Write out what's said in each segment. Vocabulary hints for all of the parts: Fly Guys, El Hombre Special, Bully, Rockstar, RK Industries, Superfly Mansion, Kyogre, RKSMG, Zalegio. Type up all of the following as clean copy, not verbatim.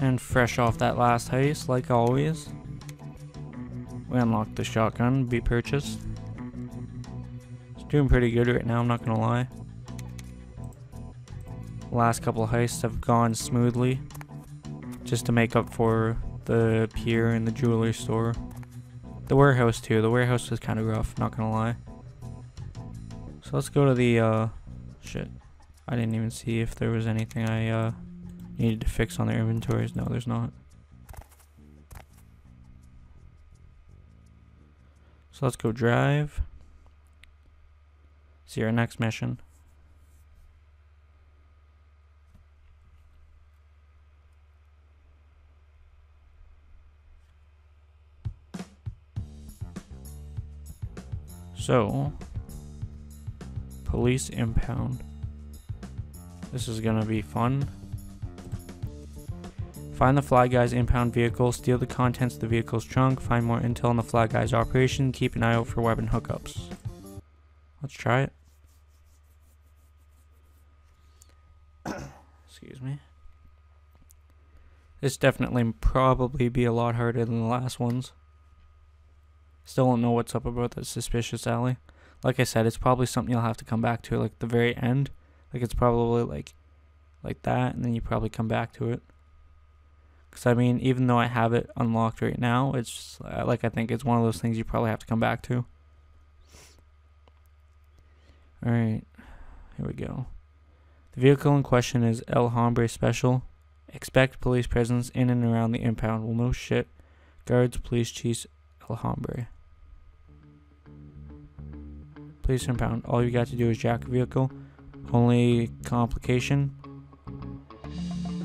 And fresh off that last heist, like always, we unlocked the shotgun to be purchased. It's doing pretty good right now, I'm not gonna lie. Last couple of heists have gone smoothly, just to make up for the pier and the jewelry store. The warehouse too, the warehouse was kind of rough, not gonna lie. So let's go to the, shit, I didn't even see if there was anything I needed to fix on their inventories. No, there's not. So let's go drive. See our next mission. So, police impound. This is gonna be fun. Find the Fly Guys impound vehicle, steal the contents of the vehicle's trunk, find more intel on the Fly Guys operation, keep an eye out for weapon hookups. Let's try it. Excuse me. This definitely probably be a lot harder than the last ones. Still don't know what's up about that suspicious alley. Like I said, it's probably something you'll have to come back to, like the very end. Like it's probably like that, and then you probably come back to it. Because I mean, even though I have it unlocked right now, it's just, like I think it's one of those things you probably have to come back to. Alright, here we go. The vehicle in question is El Hombre Special. Expect police presence in and around the impound. Well, no shit. Guards, police chiefs, El Hombre. Police impound. All you got to do is jack a vehicle. Only complication,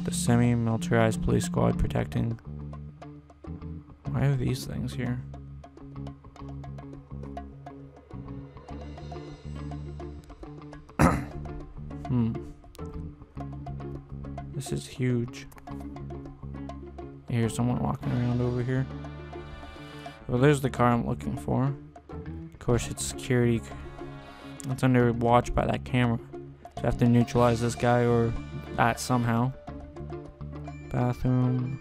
the semi-militarized police squad protecting. Why are these things here? This is huge. I hear someone walking around over here. Well, there's the car I'm looking for. Of course, it's security. It's under watch by that camera. So I have to neutralize this guy or that somehow. Bathroom.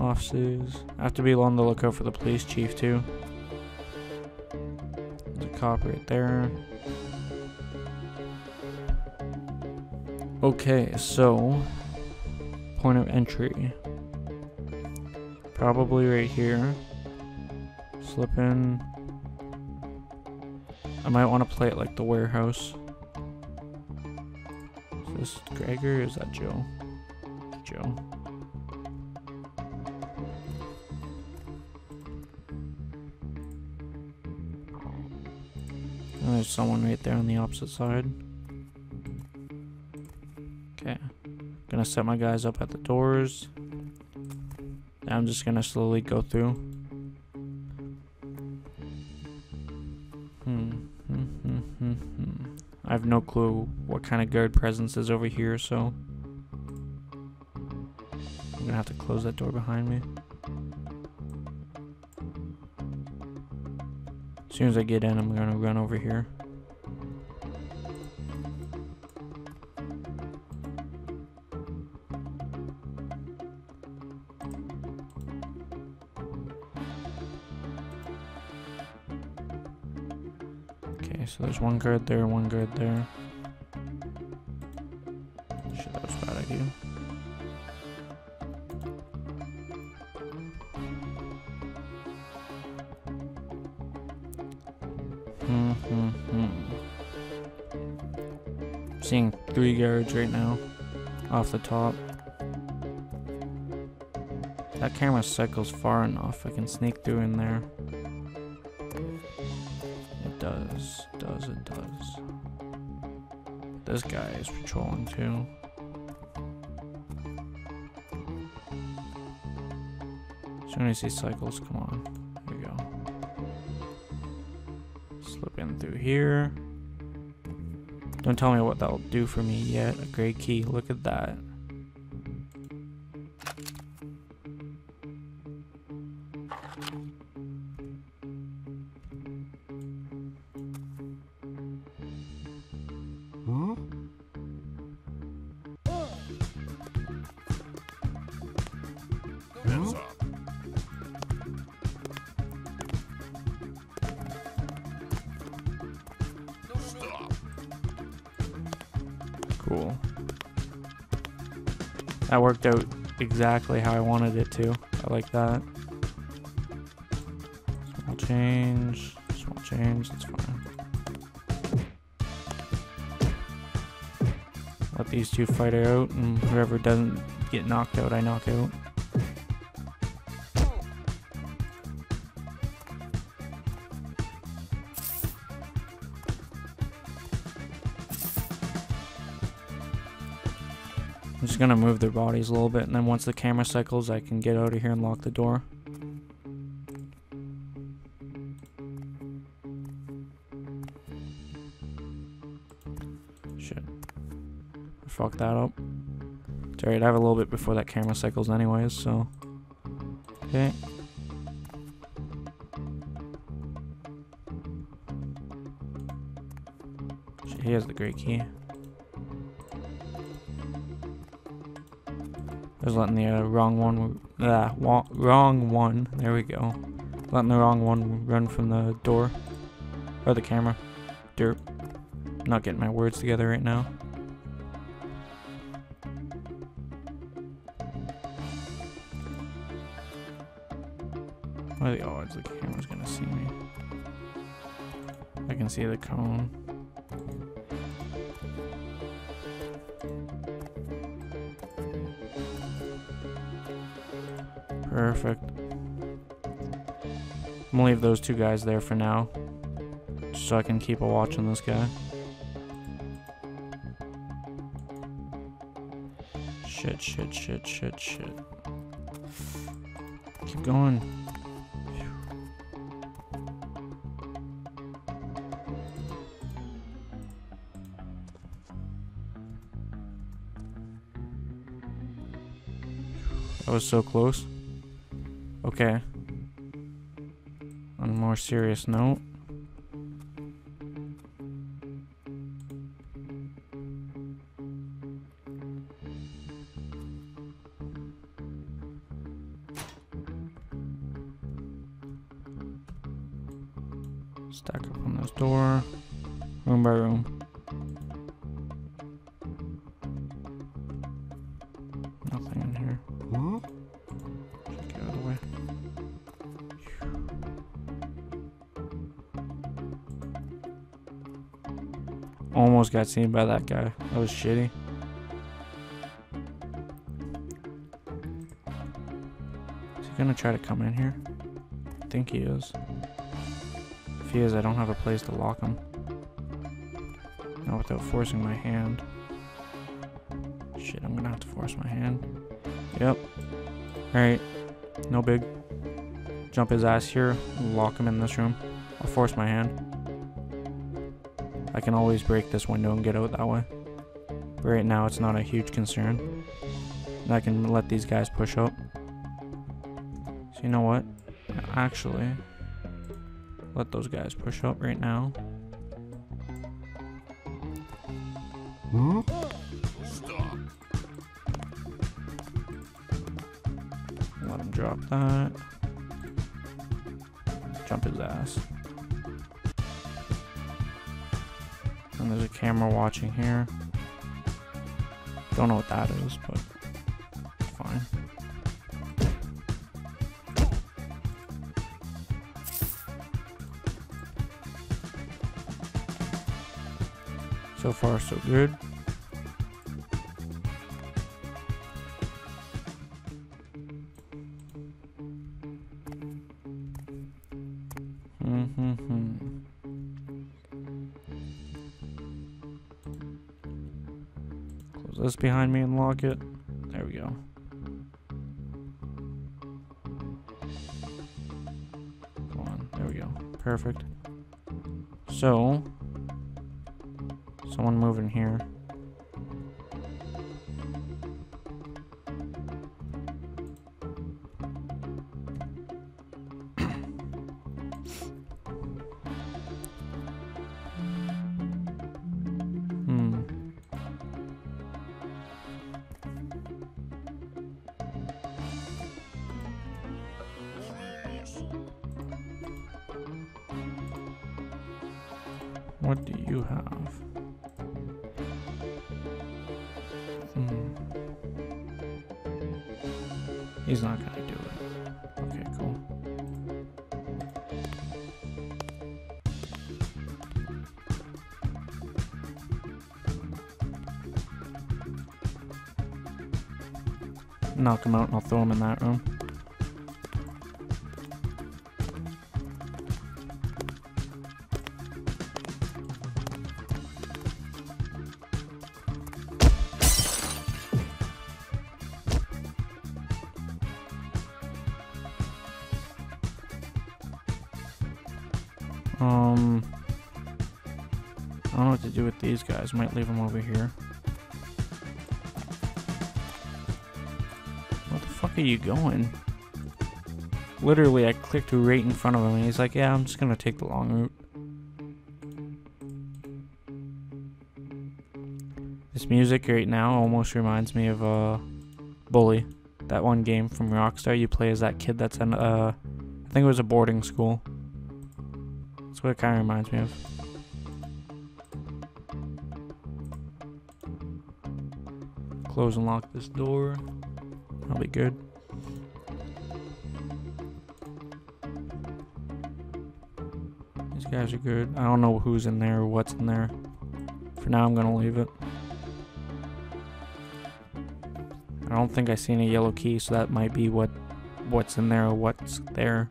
Offices. I have to be on the lookout for the police chief too. There's a cop right there. Okay, so point of entry. Probably right here. Slip in. I might want to play it like the warehouse. Is this Greg or is that Joe? Joe. And there's someone right there on the opposite side. Okay. Gonna set my guys up at the doors. Now I'm just gonna slowly go through. I have no clue what kind of guard presence is over here, so I'm gonna have to close that door behind me. As soon as I get in, I'm gonna run over here. So there's one guard there, one guard there. Shit, that was a bad idea. I'm seeing 3 guards right now, off the top. That camera cycles far enough, I can sneak through in there. It does. This guy is patrolling too. As soon as he cycles, come on. There we go. Slip in through here. Don't tell me what that'll do for me yet. A gray key. Look at that. cool. That worked out exactly how I wanted it to. I like that. Small change, that's fine. Let these two fight it out, and whoever doesn't get knocked out, I knock out. I'm just gonna move their bodies a little bit, and then once the camera cycles, I can get out of here and lock the door. Shit. I fucked that up. It's alright, I have a little bit before that camera cycles anyways, so... Okay. Shit, he has the great key. I was letting the wrong one, there we go. Letting the wrong one run from the door, or the camera. Derp. I'm not getting my words together right now. What are the odds the camera's gonna see me? I can see the cone. Perfect. I'm gonna leave those two guys there for now, so I can keep a watch on this guy. Shit, shit, shit, shit, shit. Keep going. That was so close. Okay, on a more serious note, stack up on this door, room by room. Nothing in here. What? Get out of the way. Almost got seen by that guy. That was shitty. Is he gonna try to come in here? I think he is. If he is, I don't have a place to lock him. Not without forcing my hand. Shit, I'm gonna have to force my hand. Yep. Alright. No big. Jump his ass here. Lock him in this room. I'll force my hand. I can always break this window and get out that way. But right now, it's not a huge concern. And I can let these guys push up. So you know what? Actually, let those guys push up right now. Hmm? Let him drop that. Jump his ass. And there's a camera watching here. Don't know what that is, but it's fine. So far, so good. This behind me and lock it. There we go. Come on, there we go. Perfect. So, someone move in here. What do you have? He's not gonna do it. Okay, cool. Knock him out and I'll throw him in that room. I don't know what to do with these guys. Might leave them over here. Where the fuck are you going? Literally, I clicked right in front of him, and he's like, yeah, I'm just gonna take the long route. This music right now almost reminds me of, Bully. That one game from Rockstar, you play as that kid that's in, I think it was a boarding school. That's what it kind of reminds me of. Close and lock this door. That'll be good. These guys are good. I don't know who's in there or what's in there. For now, I'm gonna leave it. I don't think I seen a yellow key, so that might be what's in there or what's there.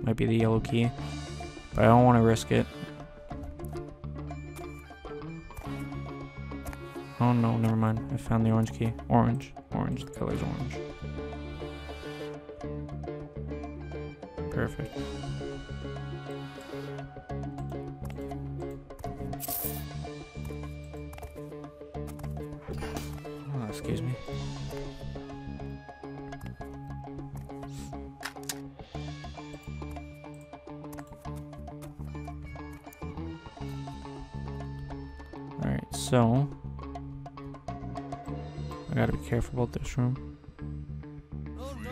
Might be the yellow key. But I don't want to risk it. Oh no, never mind. I found the orange key. Orange. Orange. The color's orange. Perfect. Oh, excuse me. Alright, so I gotta be careful about this room. Oh, no.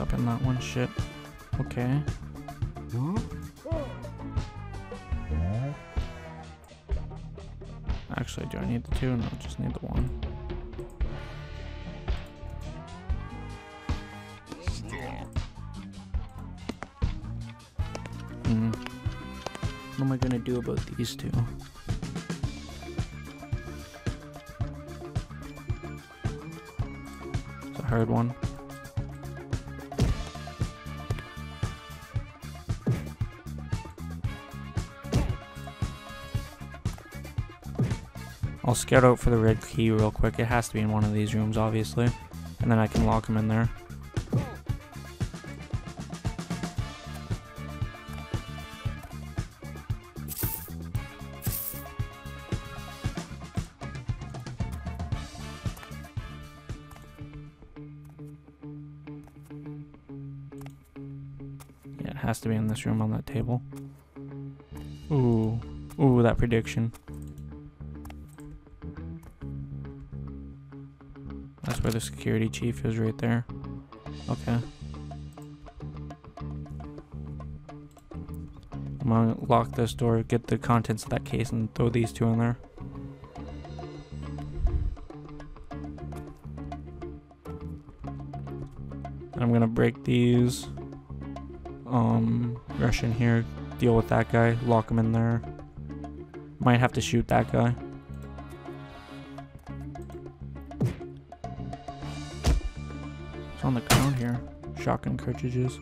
Up in that one ship. Okay. Actually, do I need the two? No, I just need the one. What am I gonna do about these two? It's a hard one. I'll scout out for the red key real quick. It has to be in one of these rooms, obviously. And then I can lock him in there. Yeah, it has to be in this room on that table. Ooh. Ooh, that prediction. That's where the security chief is, right there. Okay. I'm gonna lock this door, get the contents of that case, and throw these two in there. I'm gonna break these. Rush in here, deal with that guy, lock him in there. Might have to shoot that guy. On the ground here. Shotgun cartridges.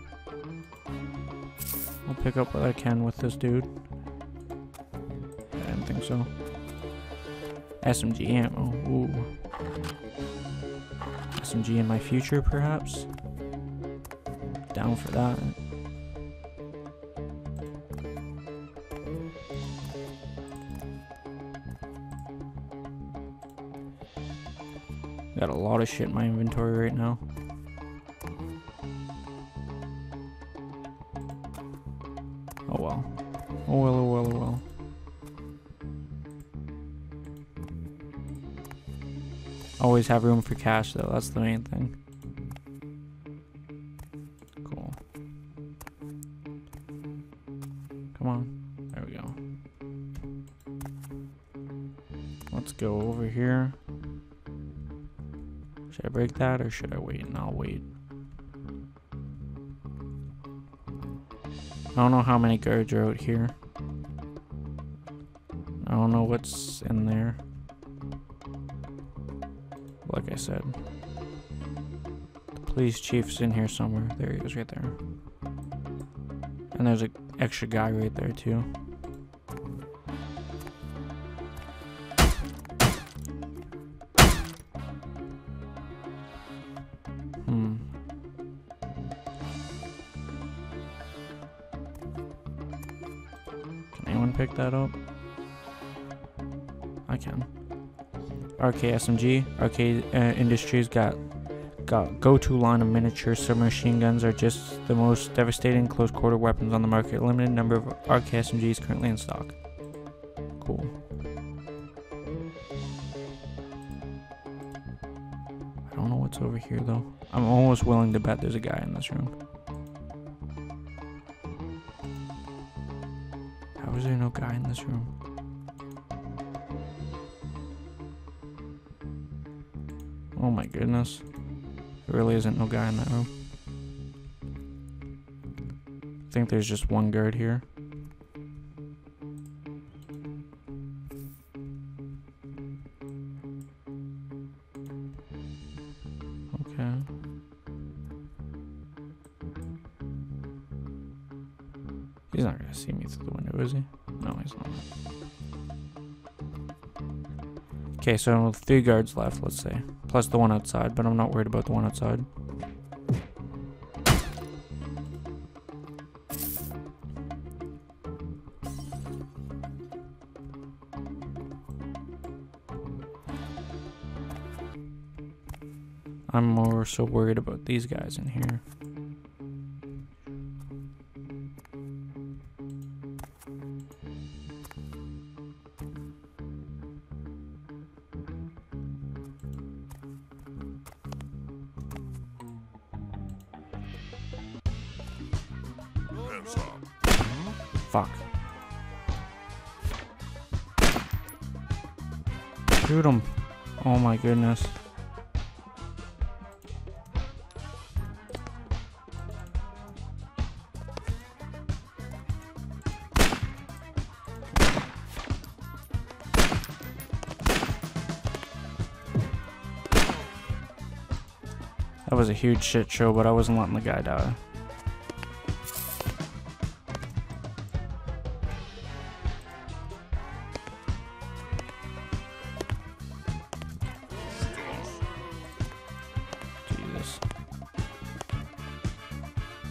I'll pick up what I can with this dude. I didn't think so. SMG ammo. Ooh. SMG in my future, perhaps? Down for that. Got a lot of shit in my inventory right now. Oh well. Oh well, oh well, oh well. Always have room for cash though, that's the main thing. Cool. Come on. There we go. Let's go over here. Should I break that or should I wait? And I'll wait. I don't know how many guards are out here. I don't know what's in there. Like I said. The police chief's in here somewhere. There he is right there. And there's an extra guy right there too. Pick that up. I can. RKSMG. RK Industries got go-to line of miniature submachine guns are just the most devastating close-quarter weapons on the market. Limited number of RKSMGs currently in stock. Cool. I don't know what's over here though. I'm almost willing to bet there's a guy in this room. Is there no guy in this room? Oh my goodness. There really isn't no guy in that room. I think there's just one guard here. Okay. He's not gonna see me through the window, is he? No, he's not. Okay, so 3 guards left, let's say. Plus the one outside, but I'm not worried about the one outside. I'm more so worried about these guys in here. Fuck. Shoot him. Oh my goodness. That was a huge shit show, but I wasn't letting the guy die.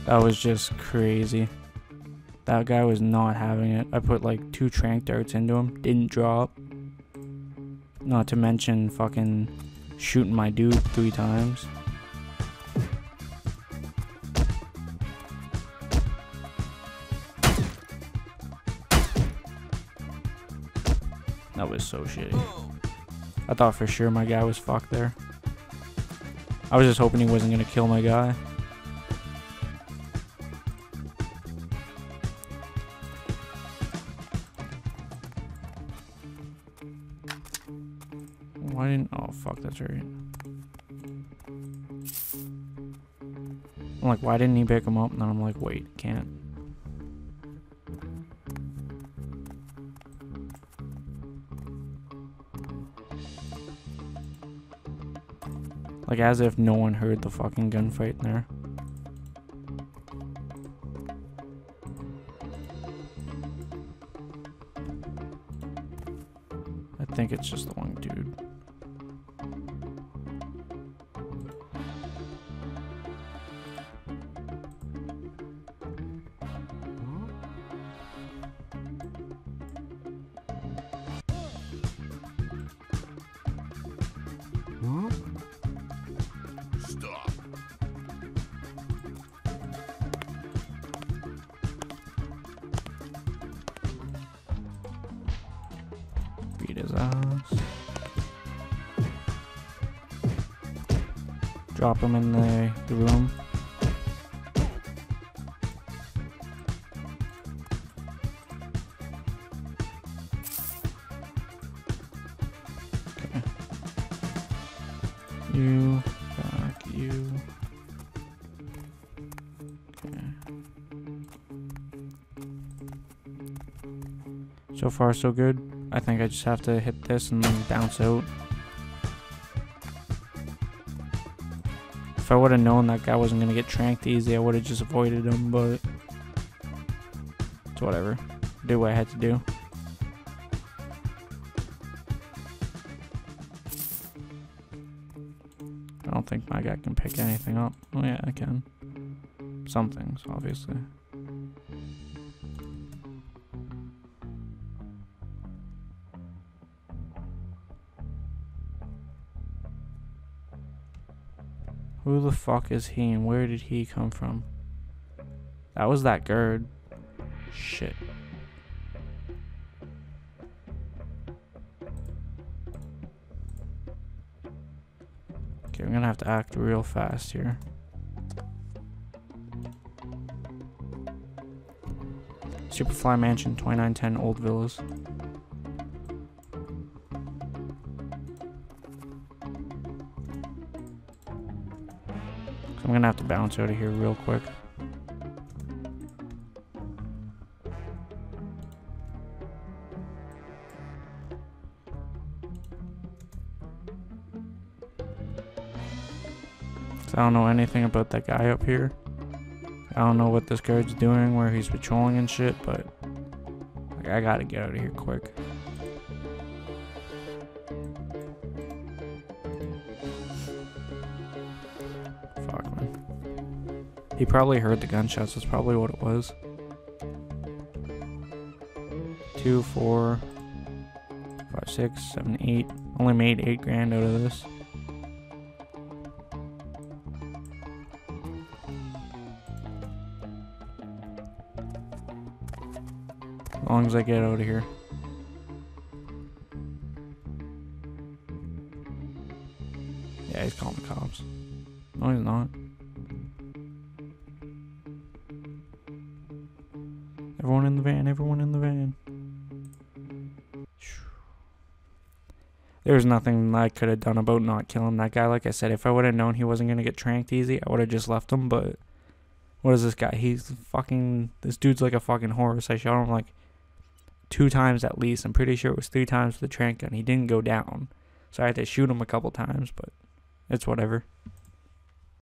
That was just crazy. That guy was not having it. I put like 2 trank darts into him. Didn't drop. Not to mention fucking shooting my dude 3 times. That was so shitty. I thought for sure my guy was fucked there. I was just hoping he wasn't gonna kill my guy. Why didn't... Oh, fuck, that's right. I'm like, why didn't he pick him up? And then I'm like, wait, can't. Like, as if no one heard the fucking gunfight in there. I think it's just the one dude. atrás. Drop them in the room. Okay. You, back, you. Okay. So far, so good. I think I just have to hit this and then bounce out. If I would have known that guy wasn't going to get tranked easy, I would have just avoided him, but it's whatever. Do what I had to do. I don't think my guy can pick anything up. Oh yeah, I can. Some things, obviously. Who the fuck is he and where did he come from? That was that GERD. Shit. Okay, I'm gonna have to act real fast here. Superfly Mansion, 2910 Old Villas. I'm gonna have to bounce out of here real quick. I don't know anything about that guy up here. I don't know what this guard's doing, where he's patrolling and shit, but like, I gotta get out of here quick. He probably heard the gunshots, that's probably what it was. 2, 4, 5, 6, 7, 8. Only made 8 grand out of this. As long as I get out of here. Yeah, he's calling the cops. No, he's not. Everyone in the van, everyone in the van. There's nothing I could have done about not killing that guy. Like I said, if I would have known he wasn't going to get tranked easy, I would have just left him, but what is this guy? He's fucking, this dude's like a fucking horse. I shot him like 2 times at least. I'm pretty sure it was 3 times with the trank gun. He didn't go down. So I had to shoot him a couple times, but it's whatever.